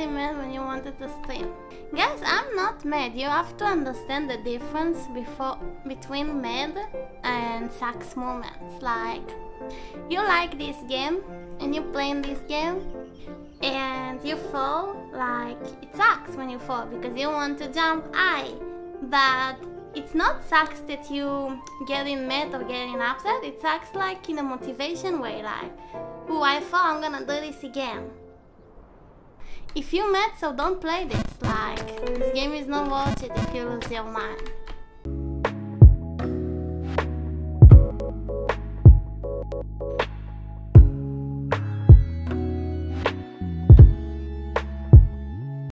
really mad when you wanted to stream. Guys, I'm not mad. You have to understand the difference between mad and sucks moments. Like, you like this game and you play in this game and you fall, like, it sucks when you fall because you want to jump high. But it's not sucks that you getting mad or getting upset. It sucks like in a motivation way, like, oh, I fall, I'm gonna do this again. If you mad, so don't play this, like, this game is not worth it if you lose your mind.